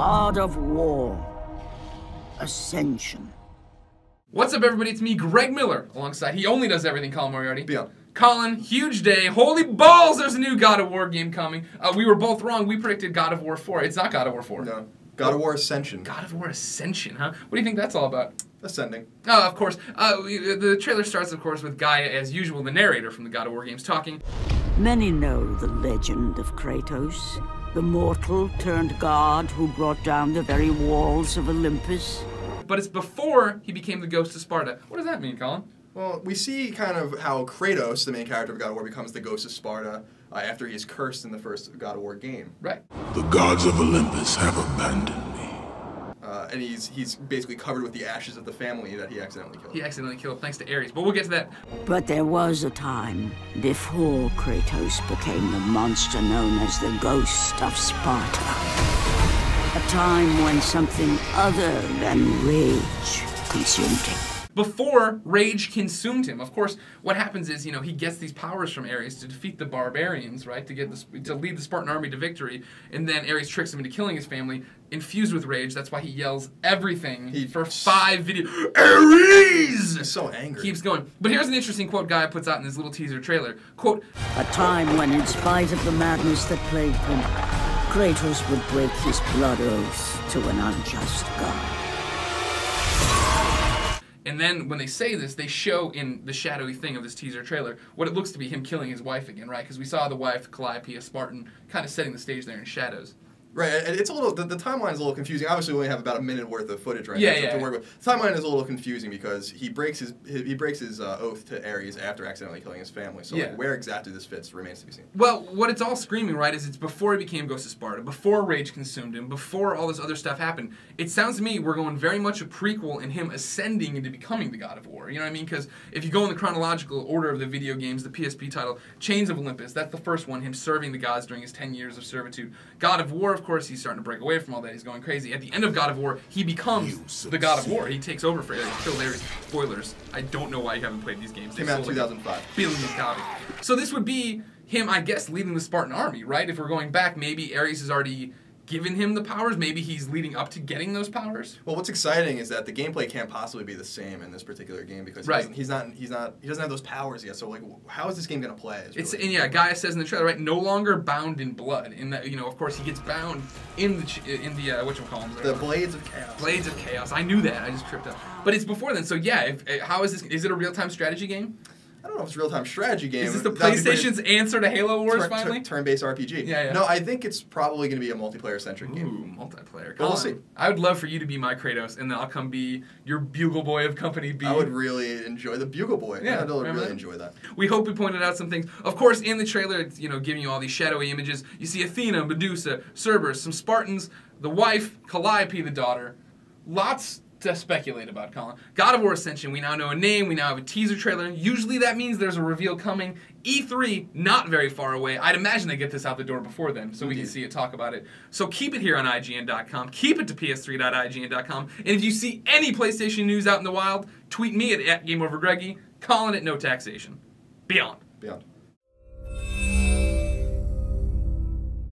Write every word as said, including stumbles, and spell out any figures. God of War Ascension. What's up, everybody? It's me, Greg Miller. Alongside, he only does everything, Colin Moriarty. Yeah. Colin, huge day. Holy balls, there's a new God of War game coming. Uh, we were both wrong. We predicted God of War four. It's not God of War four. No. God of War Ascension. God of War Ascension, huh? What do you think that's all about? Ascending. Oh, of course. Uh, the trailer starts, of course, with Gaia, as usual, the narrator from the God of War games, talking. Many know the legend of Kratos, the mortal turned god who brought down the very walls of Olympus. But it's before he became the Ghost of Sparta. What does that mean, Colin? Well, we see kind of how Kratos, the main character of God of War, becomes the Ghost of Sparta uh, after he is cursed in the first God of War game. Right. The gods of Olympus have abandoned me. Uh, and he's he's basically covered with the ashes of the family that he accidentally killed. He accidentally killed, thanks to Ares. But we'll get to that. But there was a time before Kratos became the monster known as the Ghost of Sparta. A time when something other than rage consumed him. Before rage consumed him. Of course, what happens is, you know, he gets these powers from Ares to defeat the barbarians, right? To get the, to lead the Spartan army to victory, and then Ares tricks him into killing his family, infused with rage. That's why he yells everything he, for five video. Ares! He's so angry. Keeps going. But here's an interesting quote Gaia puts out in his little teaser trailer. Quote, a time when, in spite of the madness that plagued him, Kratos would break his blood oath to an unjust god. And then when they say this, they show in the shadowy thing of this teaser trailer what it looks to be him killing his wife again, right? Because we saw the wife, Calliope, a Spartan, kind of setting the stage there in shadows. Right, it's a little, the, the timeline's a little confusing. Obviously, we only have about a minute worth of footage right yeah, now yeah, to yeah. work with. The timeline is a little confusing because he breaks his he breaks his uh, oath to Ares after accidentally killing his family. So yeah. like, where exactly this fits remains to be seen. Well, what it's all screaming, right, is it's before he became Ghost of Sparta, before rage consumed him, before all this other stuff happened. It sounds to me we're going very much a prequel in him ascending into becoming the God of War. You know what I mean? Because if you go in the chronological order of the video games, the P S P title, Chains of Olympus, that's the first one, him serving the gods during his ten years of servitude. God of War, of course, he's starting to break away from all that. He's going crazy. At the end of God of War, he becomes the God of War. He takes over for Ares, killed Ares. Spoilers. I don't know why you haven't played these games. They came out in two thousand five. Billion copy. So this would be him, I guess, leading the Spartan army, right? If we're going back, maybe Ares has already given him the powers. Maybe he's leading up to getting those powers. Well, what's exciting is that the gameplay can't possibly be the same in this particular game because right. he doesn't, he's not he's not he doesn't have those powers yet. So like, how is this game gonna play? Really it's and yeah, Gaia says in the trailer, right? No longer bound in blood. In that, you know, of course, he gets bound in the in the uh, whatchamacallit, the Blades of Chaos. Blades of Chaos. I knew that. I just tripped up. But it's before then. So yeah, if, how is this? Is it a real-time strategy game? I don't know if it's a real-time strategy game. Is this the PlayStation's answer to Halo Wars, finally? Turn-based R P G. Yeah, yeah. No, I think it's probably going to be a multiplayer-centric game. Ooh, multiplayer. But we'll see. I would love for you to be my Kratos, and then I'll come be your Bugle Boy of Company B. I would really enjoy the Bugle Boy. Yeah, I'd really that? enjoy that. We hope we pointed out some things. Of course, in the trailer, it's, you know, giving you all these shadowy images. You see Athena, Medusa, Cerberus, some Spartans, the wife, Calliope, the daughter. Lots to speculate about, Colin. God of War Ascension, we now know a name, we now have a teaser trailer. Usually that means there's a reveal coming. E three, not very far away. I'd imagine they get this out the door before then, so Indeed. we can see it, talk about it. So keep it here on I G N dot com. Keep it to P S three dot I G N dot com. And if you see any PlayStation news out in the wild, tweet me at, at GameOverGreggy, Colin at No Taxation. Beyond. Beyond.